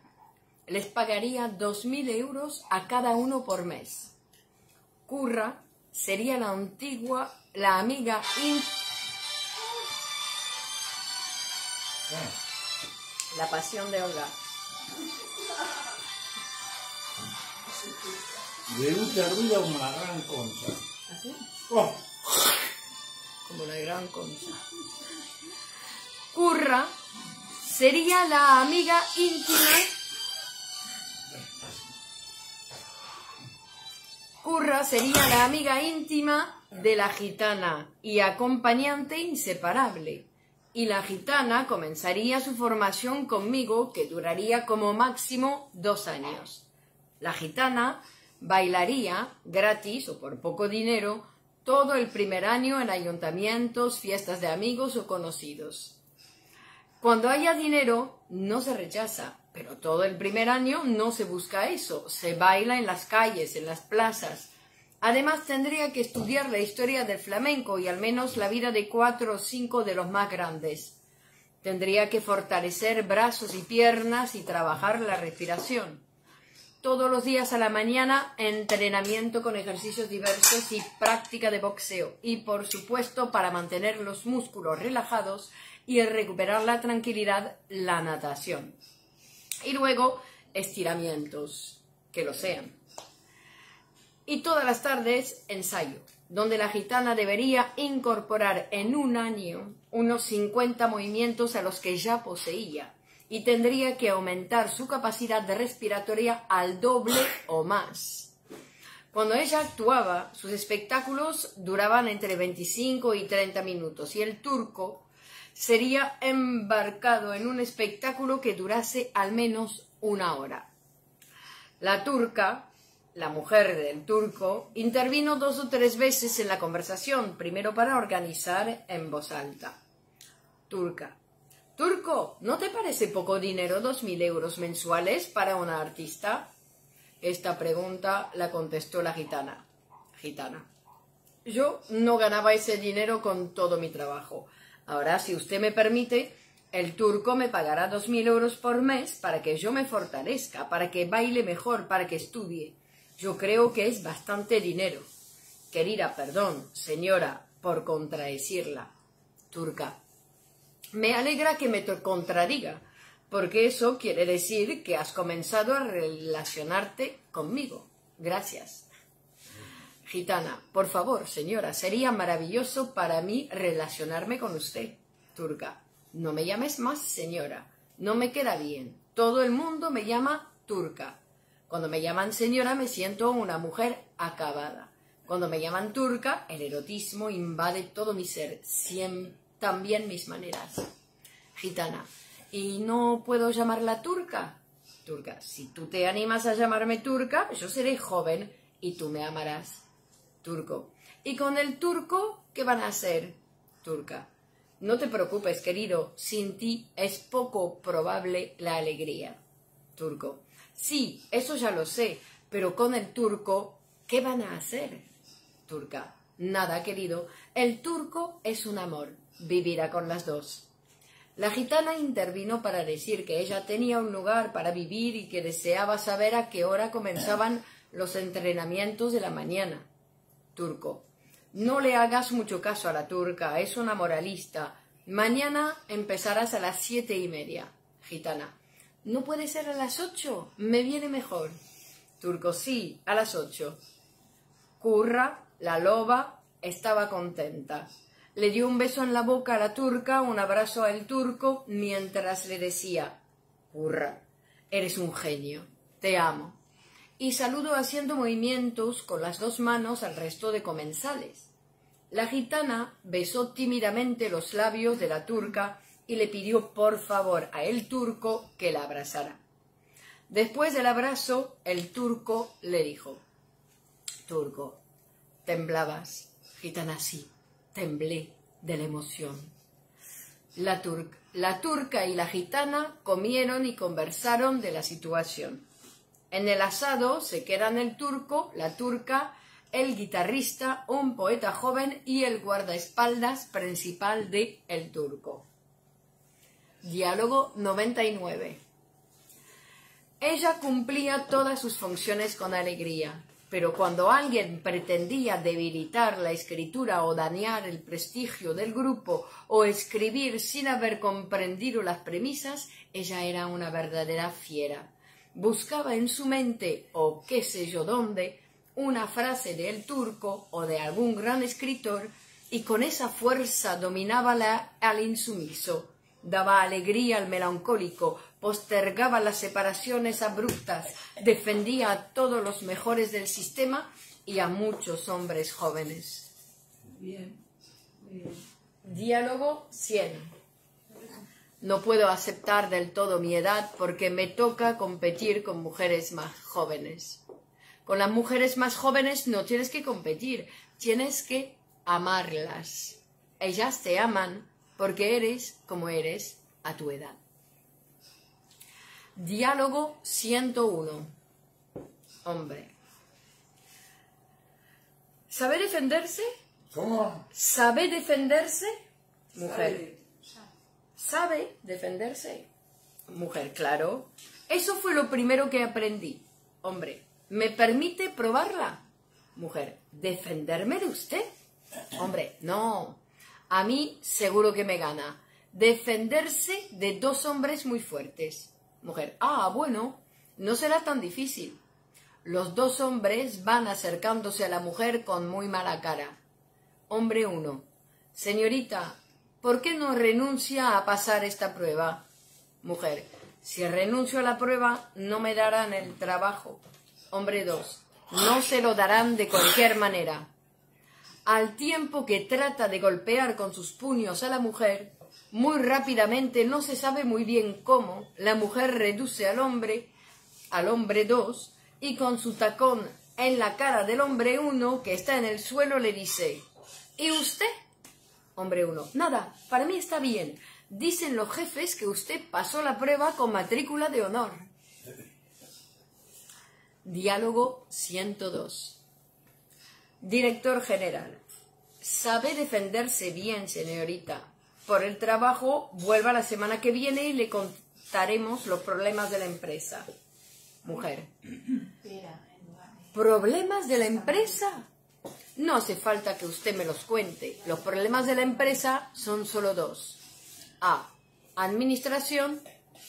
les pagaría 2.000 euros a cada uno por mes. Curra sería la amiga La pasión de Olga. De una ruida una gran concha. ¿Así? Oh. Como la gran concha. Curra sería la amiga íntima. Curra sería la amiga íntima de la gitana y acompañante inseparable. Y la gitana comenzaría su formación conmigo, que duraría como máximo 2 años. La gitana bailaría, gratis o por poco dinero, todo el primer año en ayuntamientos, fiestas de amigos o conocidos. Cuando haya dinero, no se rechaza, pero todo el primer año no se busca eso, se baila en las calles, en las plazas. Además, tendría que estudiar la historia del flamenco y al menos la vida de 4 o 5 de los más grandes. Tendría que fortalecer brazos y piernas y trabajar la respiración. Todos los días a la mañana, entrenamiento con ejercicios diversos y práctica de boxeo. Y, por supuesto, para mantener los músculos relajados y recuperar la tranquilidad, la natación. Y luego, estiramientos, que lo sean. Y todas las tardes, ensayo, donde la gitana debería incorporar en un año unos 50 movimientos a los que ya poseía. Y tendría que aumentar su capacidad respiratoria al doble o más. Cuando ella actuaba, sus espectáculos duraban entre 25 y 30 minutos y el turco sería embarcado en un espectáculo que durase al menos 1 hora. La turca, la mujer del turco, intervino 2 o 3 veces en la conversación, primero para organizar en voz alta. Turca. Turco, ¿no te parece poco dinero 2.000 euros mensuales para una artista? Esta pregunta la contestó la gitana. Gitana, yo no ganaba ese dinero con todo mi trabajo. Ahora, si usted me permite, El turco me pagará 2000 euros por mes para que yo me fortalezca, para que baile mejor, para que estudie. Yo creo que es bastante dinero. Querida, perdón, señora, por contradecirla. Turca. Me alegra que me contradiga, porque eso quiere decir que has comenzado a relacionarte conmigo. Gracias. Gitana. Por favor, señora, sería maravilloso para mí relacionarme con usted. Turca. No me llames más señora, no me queda bien. Todo el mundo me llama Turca. Cuando me llaman señora me siento una mujer acabada. Cuando me llaman Turca, el erotismo invade todo mi ser, también mis maneras. Gitana. ¿Y no puedo llamarla Turca? Turca. Si tú te animas a llamarme Turca, yo seré joven y tú me amarás. Turco. ¿Y con el turco qué van a hacer? Turca. No te preocupes, querido, sin ti es poco probable la alegría. Turco. Sí, eso ya lo sé, pero con el turco, ¿qué van a hacer? Turca. Nada, querido, el turco es un amor, vivirá con las dos. La gitana intervino para decir que ella tenía un lugar para vivir y que deseaba saber a qué hora comenzaban los entrenamientos de la mañana. Turco. No le hagas mucho caso a la turca, es una moralista. Mañana empezarás a las 7:30. Gitana. ¿No puede ser a las 8? Me viene mejor. Turco. Sí, a las 8. Curra, la loba, estaba contenta. Le dio un beso en la boca a la turca, un abrazo al turco, mientras le decía: Curra, eres un genio, te amo. Y saludo haciendo movimientos con las dos manos al resto de comensales. La gitana besó tímidamente los labios de la turca y le pidió por favor a el turco que la abrazara. Después del abrazo, el turco le dijo: Turco, temblabas. Gitana. Sí, temblé de la emoción. La turca y la gitana comieron y conversaron de la situación. En el asado se quedan el turco, la turca, el guitarrista, un poeta joven y el guardaespaldas principal de El Turco. Diálogo 99. Ella cumplía todas sus funciones con alegría, pero cuando alguien pretendía debilitar la escritura o dañar el prestigio del grupo o escribir sin haber comprendido las premisas, ella era una verdadera fiera. Buscaba en su mente, o qué sé yo dónde, una frase de El Turco o de algún gran escritor, y con esa fuerza dominaba al insumiso, daba alegría al melancólico, postergaba las separaciones abruptas, defendía a todos los mejores del sistema y a muchos hombres jóvenes. Bien, bien. Diálogo 100. No puedo aceptar del todo mi edad porque me toca competir con mujeres más jóvenes. Con las mujeres más jóvenes no tienes que competir, tienes que amarlas. Ellas te aman porque eres como eres a tu edad. Diálogo 101. Hombre. ¿Sabe defenderse? ¿Cómo? ¿Sabe defenderse? Mujer. Vale. ¿Sabe defenderse? Mujer. Claro. Eso fue lo primero que aprendí. Hombre. ¿Me permite probarla? Mujer. ¿Defenderme de usted? Hombre. No. A mí seguro que me gana. Defenderse de dos hombres muy fuertes. Mujer. Ah, bueno. No será tan difícil. Los dos hombres van acercándose a la mujer con muy mala cara. Hombre 1. Señorita, ¿por qué no renuncia a pasar esta prueba? Mujer. Si renuncio a la prueba, no me darán el trabajo. Hombre 2. No se lo darán de cualquier manera. Al tiempo que trata de golpear con sus puños a la mujer, muy rápidamente, no se sabe muy bien cómo, la mujer reduce al hombre 2, y con su tacón en la cara del hombre 1, que está en el suelo, le dice: ¿Y usted? Hombre 1. Nada, para mí está bien. Dicen los jefes que usted pasó la prueba con matrícula de honor. Diálogo 102. Director general. Sabe defenderse bien, señorita. por el trabajo, vuelva la semana que viene y le contaremos los problemas de la empresa. Mujer. ¿Problemas de la empresa? No hace falta que usted me los cuente. Los problemas de la empresa son solo dos. A. Administración.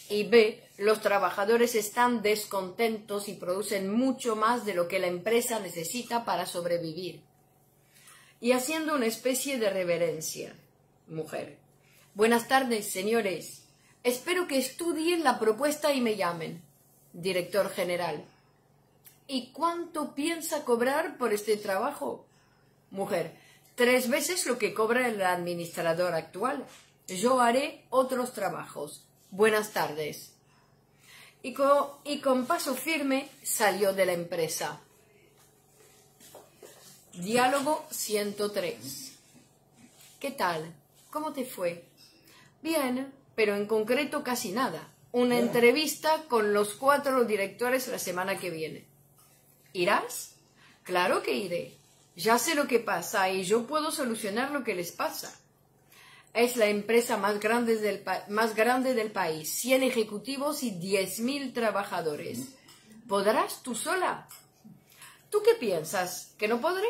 Y B. Los trabajadores están descontentos y producen mucho más de lo que la empresa necesita para sobrevivir. Y haciendo una especie de reverencia. Mujer. Buenas tardes, señores. Espero que estudien la propuesta y me llamen. Director general. ¿Y cuánto piensa cobrar por este trabajo? Mujer. 3 veces lo que cobra el administrador actual. Yo haré otros trabajos. Buenas tardes. Y con paso firme salió de la empresa. Diálogo 103. ¿Qué tal? ¿Cómo te fue? Bien, pero en concreto casi nada. Una entrevista con los 4 directores la semana que viene. ¿Irás? Claro que iré. Ya sé lo que pasa y yo puedo solucionar lo que les pasa. Es la empresa más grande del país, 100 ejecutivos y 10.000 trabajadores. ¿Podrás tú sola? ¿Tú qué piensas? ¿Que no podré?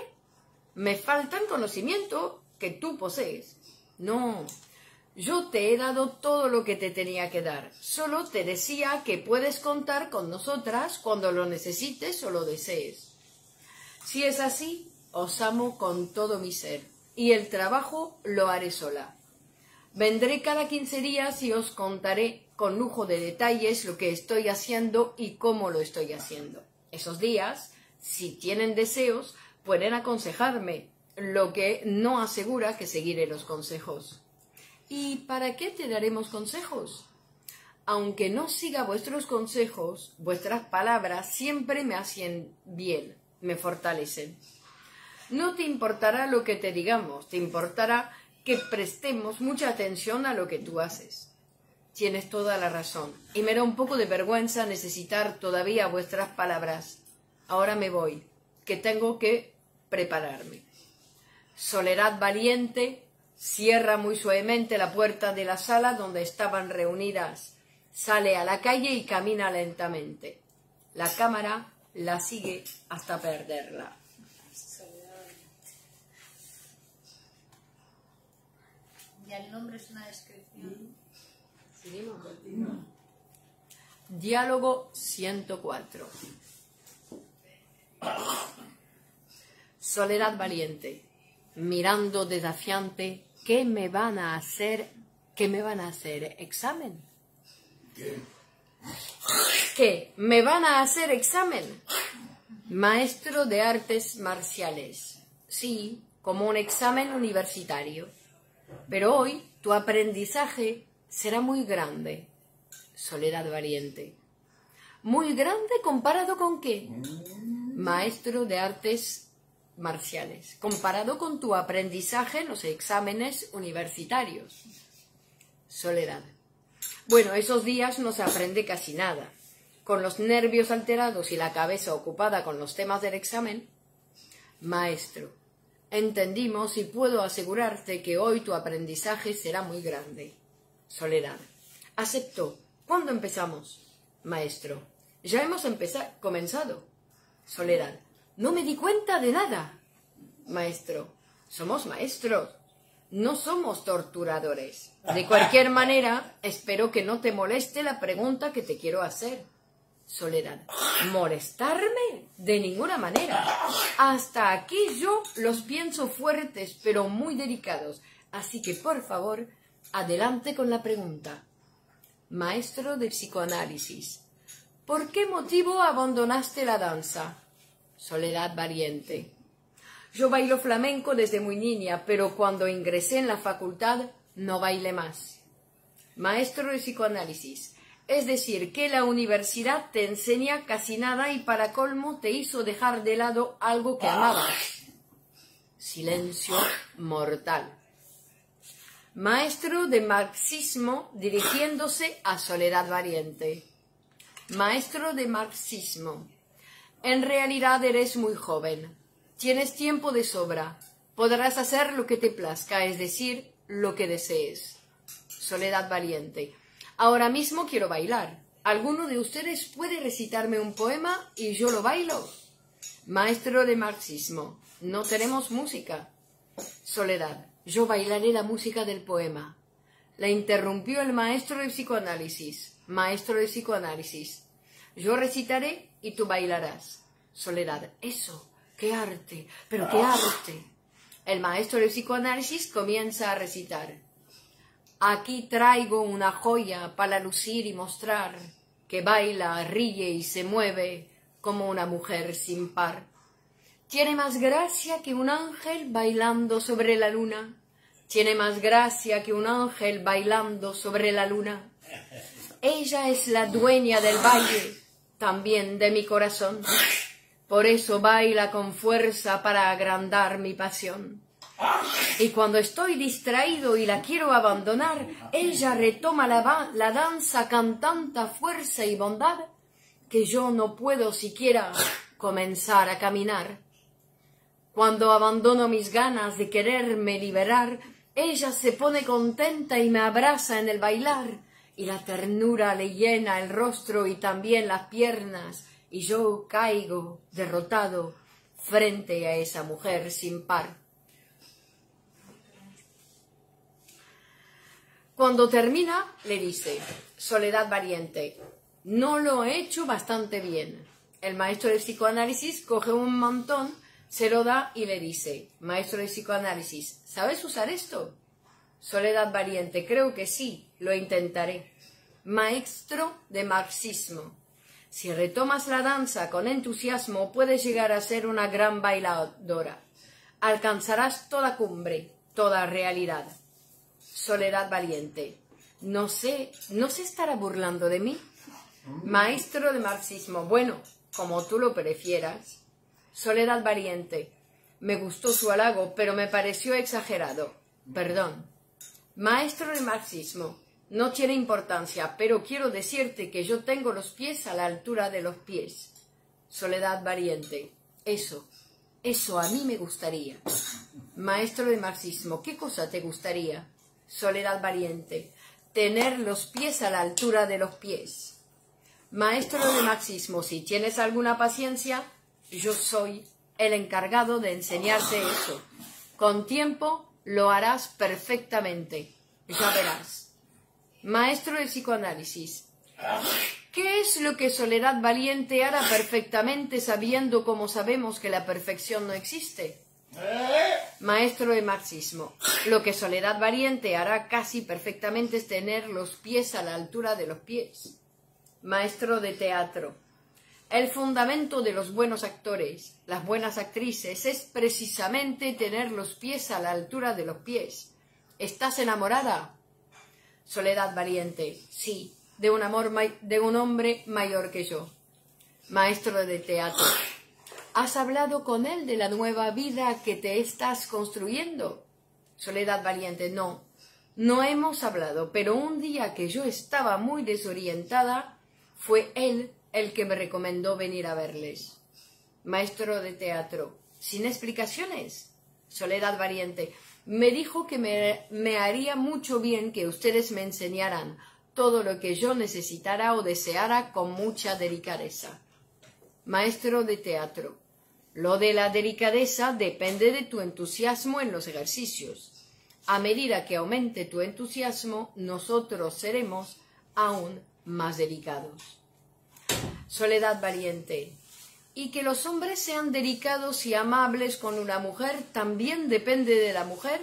Me faltan conocimiento que tú posees. No, yo te he dado todo lo que te tenía que dar. Solo te decía que puedes contar con nosotras cuando lo necesites o lo desees. Si es así, os amo con todo mi ser y el trabajo lo haré sola. Vendré cada 15 días y os contaré con lujo de detalles lo que estoy haciendo y cómo lo estoy haciendo. Esos días, si tienen deseos, pueden aconsejarme, lo que no asegura que seguiré los consejos. ¿Y para qué te daremos consejos? Aunque no siga vuestros consejos, vuestras palabras siempre me hacen bien, me fortalecen. No te importará lo que te digamos, te importará que prestemos mucha atención a lo que tú haces. Tienes toda la razón. Y me da un poco de vergüenza necesitar todavía vuestras palabras. Ahora me voy, que tengo que prepararme. Soledad Valiente cierra muy suavemente la puerta de la sala donde estaban reunidas. Sale a la calle y camina lentamente. La cámara la sigue hasta perderla. Ya el nombre es una descripción. ¿Seguimos? Continúa. Diálogo 104. Soledad Valiente, mirando desafiante, ¿qué me van a hacer? ¿Qué me van a hacer? ¿Examen? ¿Qué? ¿Qué? ¿Me van a hacer examen? Maestro de artes marciales. Sí, como un examen universitario. Pero hoy tu aprendizaje será muy grande, Soledad Valiente. ¿Muy grande comparado con qué? Maestro de artes marciales. Comparado con tu aprendizaje en los exámenes universitarios. Soledad. Bueno, esos días no se aprende casi nada. Con los nervios alterados y la cabeza ocupada con los temas del examen. Maestro. Entendimos y puedo asegurarte que hoy tu aprendizaje será muy grande. Soledad. Acepto. ¿Cuándo empezamos? Maestro. Ya hemos comenzado. Soledad. No me di cuenta de nada. Maestro. Somos maestros. No somos torturadores. De cualquier manera, espero que no te moleste la pregunta que te quiero hacer. Soledad. ¿Molestarme? De ninguna manera. Hasta aquí yo los pienso fuertes, pero muy delicados. Así que, por favor, adelante con la pregunta. Maestro de psicoanálisis. ¿Por qué motivo abandonaste la danza? Soledad Valiente. Yo bailo flamenco desde muy niña, pero cuando ingresé en la facultad no bailé más. Maestro de psicoanálisis. Es decir, que la universidad te enseña casi nada y para colmo te hizo dejar de lado algo que amabas. Silencio mortal. Maestro de marxismo dirigiéndose a Soledad Valiente. Maestro de marxismo. En realidad eres muy joven. Tienes tiempo de sobra. Podrás hacer lo que te plazca, es decir, lo que desees. Soledad Valiente. Ahora mismo quiero bailar. ¿Alguno de ustedes puede recitarme un poema y yo lo bailo? Maestro de marxismo, no tenemos música. Soledad, yo bailaré la música del poema. La interrumpió el maestro de psicoanálisis. Maestro de psicoanálisis, yo recitaré y tú bailarás. Soledad, eso, qué arte, pero qué arte. El maestro de psicoanálisis comienza a recitar. Aquí traigo una joya para lucir y mostrar, que baila, ríe y se mueve como una mujer sin par. Tiene más gracia que un ángel bailando sobre la luna. Tiene más gracia que un ángel bailando sobre la luna. Ella es la dueña del valle, también de mi corazón. Por eso baila con fuerza para agrandar mi pasión. Y cuando estoy distraído y la quiero abandonar, ella retoma la danza con tanta fuerza y bondad que yo no puedo siquiera comenzar a caminar. Cuando abandono mis ganas de quererme liberar, ella se pone contenta y me abraza en el bailar, y la ternura le llena el rostro y también las piernas, y yo caigo derrotado frente a esa mujer sin par. Cuando termina, le dice Soledad Valiente, no lo he hecho bastante bien. El maestro de psicoanálisis coge un mantón, se lo da y le dice, maestro de psicoanálisis, ¿sabes usar esto? Soledad Valiente, creo que sí, lo intentaré. Maestro de marxismo, si retomas la danza con entusiasmo, puedes llegar a ser una gran bailadora. Alcanzarás toda cumbre, toda realidad. Soledad Valiente, ¿no se estará burlando de mí? Maestro de marxismo, bueno, como tú lo prefieras. Soledad Valiente, me gustó su halago, pero me pareció exagerado. Perdón. Maestro de marxismo, no tiene importancia, pero quiero decirte que yo tengo los pies a la altura de los pies. Soledad Valiente, eso a mí me gustaría. Maestro de marxismo, ¿qué cosa te gustaría? Soledad Valiente, tener los pies a la altura de los pies. Maestro de marxismo, si tienes alguna paciencia, yo soy el encargado de enseñarte eso. Con tiempo lo harás perfectamente. Ya verás. Maestro de psicoanálisis. ¿Qué es lo que Soledad Valiente hará perfectamente sabiendo como sabemos que la perfección no existe? Maestro de marxismo. Lo que Soledad Valiente hará casi perfectamente es tener los pies a la altura de los pies. Maestro de teatro. El fundamento de los buenos actores, las buenas actrices, es precisamente tener los pies a la altura de los pies. ¿Estás enamorada? Soledad Valiente, sí, de un hombre mayor que yo. Maestro de teatro, ¿has hablado con él de la nueva vida que te estás construyendo? Soledad Valiente, no hemos hablado, pero un día que yo estaba muy desorientada, fue él el que me recomendó venir a verles. Maestro de teatro, sin explicaciones. Soledad Valiente, me dijo que me haría mucho bien que ustedes me enseñaran todo lo que yo necesitara o deseara con mucha delicadeza. Maestro de teatro, lo de la delicadeza depende de tu entusiasmo en los ejercicios. A medida que aumente tu entusiasmo, nosotros seremos aún más delicados. Soledad Valiente, y que los hombres sean delicados y amables con una mujer también depende de la mujer.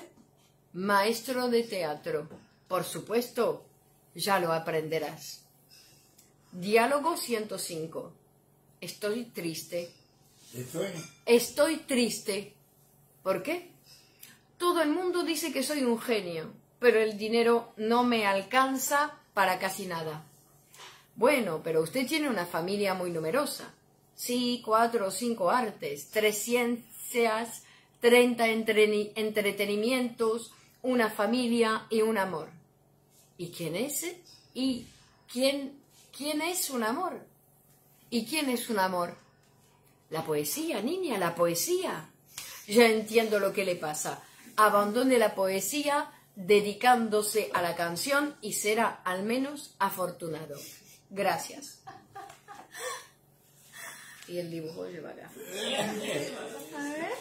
Maestro de teatro, por supuesto, ya lo aprenderás. Diálogo 105. Estoy triste. Estoy triste. ¿Por qué? Todo el mundo dice que soy un genio, pero el dinero no me alcanza para casi nada. Bueno, pero usted tiene una familia muy numerosa. Sí, 4 o 5 artes, 3 ciencias, 30 entretenimientos, una familia y un amor. ¿Y quién es? ¿Quién es un amor? ¿Y quién es un amor? La poesía, niña, la poesía. Ya entiendo lo que le pasa. Abandone la poesía dedicándose a la canción y será al menos afortunado. Gracias. Y el dibujo lleva acá. A ver.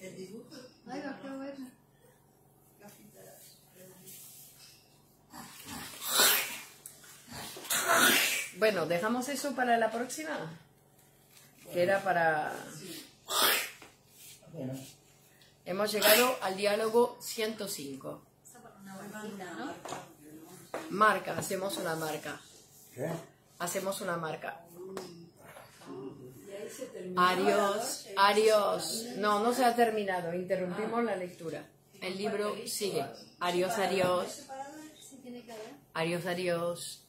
El dibujo. Ay, va, qué bueno. Bueno, dejamos eso para la próxima. Que era para... Bueno. Hemos llegado al diálogo 105. Marca, hacemos una marca. ¿Qué? Hacemos una marca. Adiós, adiós. No, no se ha terminado. Interrumpimos la lectura. El libro sigue. Adiós, adiós. Adiós, adiós.